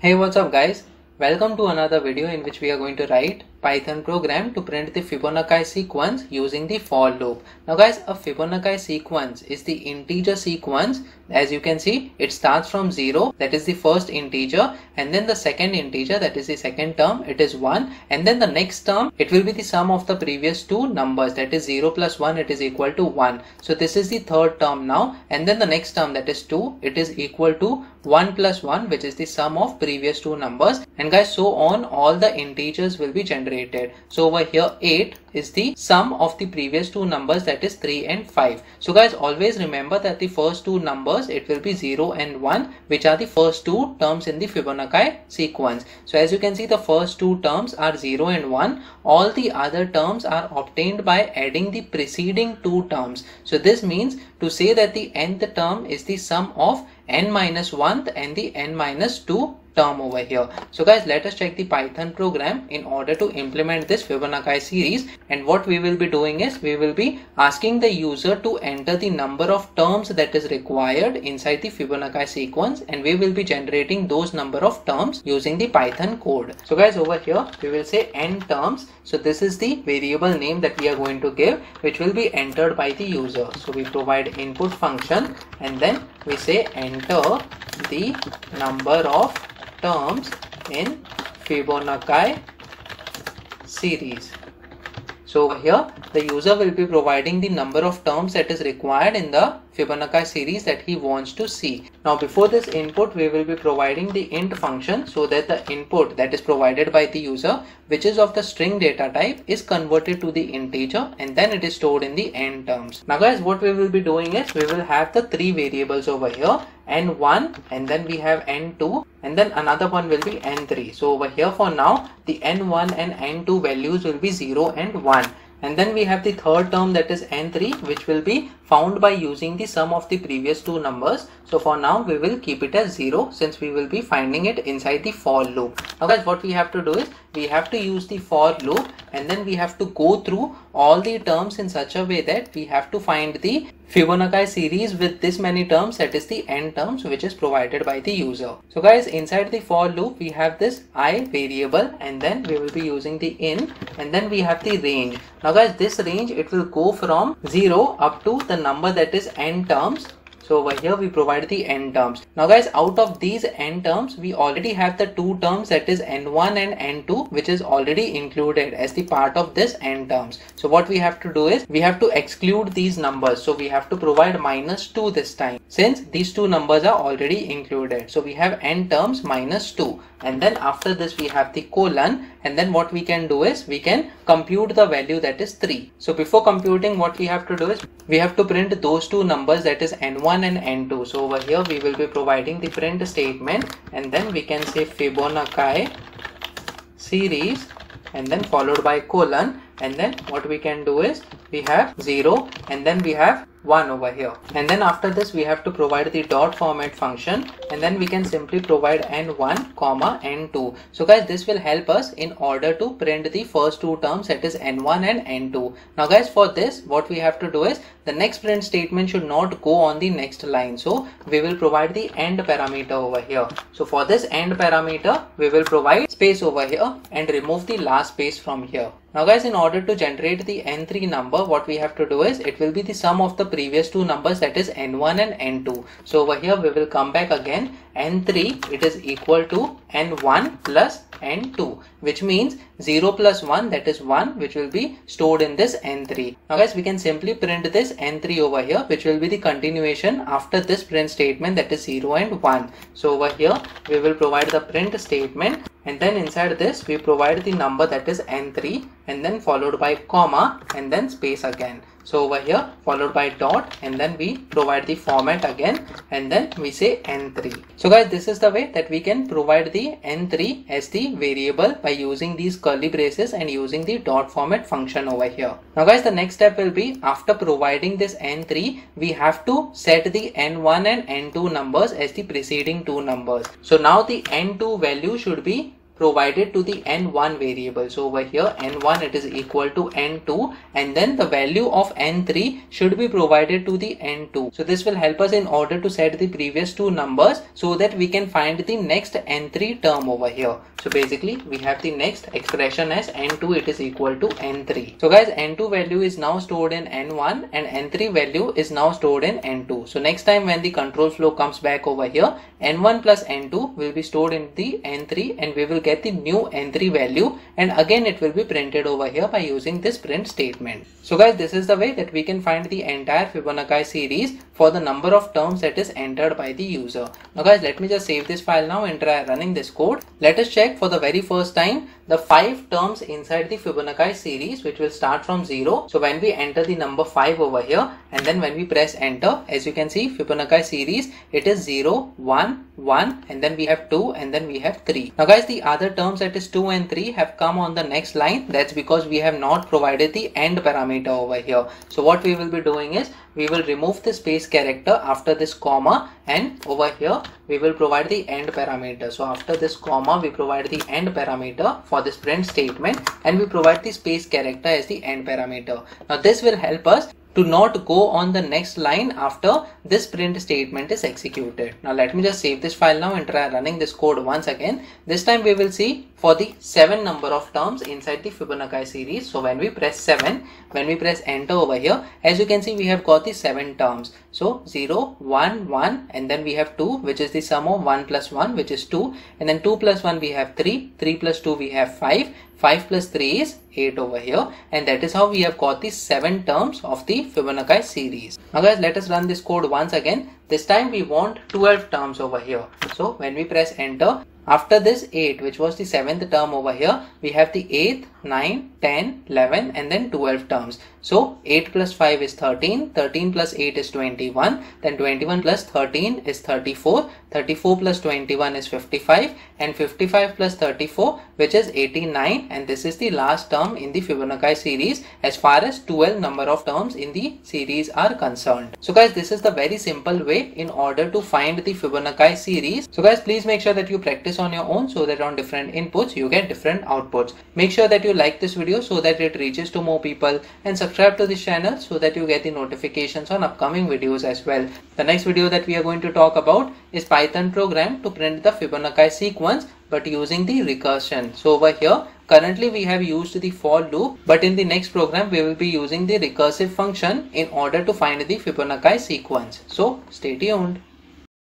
Hey, what's up guys, welcome to another video in which we are going to write Python program to print the Fibonacci sequence using the for loop. Now guys, a Fibonacci sequence is the integer sequence. As you can see, it starts from 0, that is the first integer, and then the second integer, that is the second term, it is 1, and then the next term, it will be the sum of the previous two numbers, that is 0 plus 1, it is equal to 1. So this is the third term now, and then the next term, that is 2, it is equal to 1 plus 1, which is the sum of previous two numbers, and guys, so on, all the integers will be generated. So over here 8 is the sum of the previous two numbers, that is 3 and 5. So guys, always remember that the first two numbers, it will be 0 and 1, which are the first two terms in the Fibonacci sequence. So as you can see, the first two terms are 0 and 1. All the other terms are obtained by adding the preceding two terms. So this means to say that the nth term is the sum of n minus 1th and the n minus 2 term over here. So guys, let us check the Python program in order to implement this Fibonacci series, and what we will be doing is we will be asking the user to enter the number of terms that is required inside the Fibonacci sequence, and we will be generating those number of terms using the Python code. So guys, over here we will say n terms. So this is the variable name that we are going to give, which will be entered by the user. So we provide input function and then we say enter the number of terms in Fibonacci series. So over here the user will be providing the number of terms that is required in the Fibonacci series that he wants to see. Now before this input, we will be providing the int function, so that the input that is provided by the user, which is of the string data type, is converted to the integer and then it is stored in the n terms. Now guys, what we will be doing is we will have the three variables over here, n1, and then we have n2, and then another one will be n3. So over here for now the n1 and n2 values will be 0 and 1. And then we have the third term, that is n3, which will be found by using the sum of the previous two numbers. So for now we will keep it as 0, since we will be finding it inside the for loop. Now guys, what we have to do is we have to use the for loop, and then we have to go through all the terms in such a way that we have to find the Fibonacci series with this many terms, that is the n terms, which is provided by the user. So guys, inside the for loop we have this I variable, and then we will be using the in, and then we have the range. Now guys, this range, it will go from 0 up to the number that is n terms. So over here we provide the n terms. Now guys, out of these n terms, we already have the two terms, that is n1 and n2, which is already included as the part of this n terms. So what we have to do is we have to exclude these numbers. So we have to provide -2 this time, since these two numbers are already included. So we have n terms -2, and then after this we have the colon, and then what we can do is we can compute the value, that is 3. So before computing, what we have to do is we have to print those two numbers, that is n1 and n2. So over here we will be providing the print statement, and then we can say Fibonacci series, and then followed by colon, and then what we can do is we have 0 and then we have 1 over here, and then after this we have to provide the dot format function, and then we can simply provide n1 comma n2. So guys, this will help us in order to print the first two terms, that is n1 and n2. Now guys, for this what we have to do is the next print statement should not go on the next line, so we will provide the end parameter over here. So for this end parameter we will provide space over here and remove the last space from here. Now guys, in order to generate the n3 number, what we have to do is it will be the sum of the previous two numbers, that is n1 and n2. So over here we will come back again, n3, it is equal to n1 plus n2, which means 0 plus 1, that is 1, which will be stored in this n3. Now guys, we can simply print this n3 over here, which will be the continuation after this print statement, that is 0 and 1. So over here we will provide the print statement, and then inside this we provide the number, that is n3, and then followed by comma and then space again. So over here followed by dot, and then we provide the format again, and then we say n3. So guys, this is the way that we can provide the n3 as the variable by using these curly braces and using the dot format function over here. Now guys, the next step will be, after providing this n3, we have to set the n1 and n2 numbers as the preceding two numbers. So now the n2 value should be provided to the n1 variable. So over here n1 it is equal to n2, and then the value of n3 should be provided to the n2. So this will help us in order to set the previous two numbers so that we can find the next n3 term over here. So basically we have the next expression as n2 it is equal to n3. So guys, n2 value is now stored in n1 and n3 value is now stored in n2. So next time when the control flow comes back over here, n1 plus n2 will be stored in the n3 and we will get the new n3 value, and again it will be printed over here by using this print statement. So guys, this is the way that we can find the entire Fibonacci series for the number of terms that is entered by the user. Now guys, let me just save this file now and try running this code. Let us check for the very first time the 5 terms inside the Fibonacci series, which will start from 0. So when we enter the number 5 over here and then when we press enter, as you can see Fibonacci series it is 0, 1, 1, and then we have 2, and then we have 3. Now guys, the other terms that is 2 and 3 have come on the next line. That's because we have not provided the end parameter over here. So what we will be doing is we will remove the space character after this comma, and over here we will provide the end parameter. So after this comma we provide the end parameter for this print statement, and we provide the space character as the end parameter. Now this will help us to not go on the next line after this print statement is executed. Now let me just save this file now and try running this code once again. This time we will see for the 7 number of terms inside the Fibonacci series. So when we press 7, when we press enter over here, as you can see we have got the 7 terms. So 0, 1, 1, and then we have 2, which is the sum of 1 plus 1, which is 2, and then 2 plus 1 we have 3, 3 plus 2 we have 5, 5 plus 3 is 8 over here, and that is how we have got the 7 terms of the Fibonacci series. Now guys, let us run this code once again. This time we want 12 terms over here. So when we press enter, after this 8, which was the 7th term over here, we have the 8th, 9, 10, 11, and then 12 terms. So 8 plus 5 is 13, 13 plus 8 is 21, then 21 plus 13 is 34, 34 plus 21 is 55, and 55 plus 34, which is 89, and this is the last term in the Fibonacci series as far as 12 number of terms in the series are concerned. So guys, this is the very simple way in order to find the Fibonacci series. So guys, please make sure that you practice on your own so that on different inputs you get different outputs. Make sure that you like this video so that it reaches to more people, and subscribe to this channel so that you get the notifications on upcoming videos as well. The next video that we are going to talk about is Python program to print the Fibonacci sequence but using the recursion. So over here currently we have used the for loop, but in the next program we will be using the recursive function in order to find the Fibonacci sequence. So stay tuned.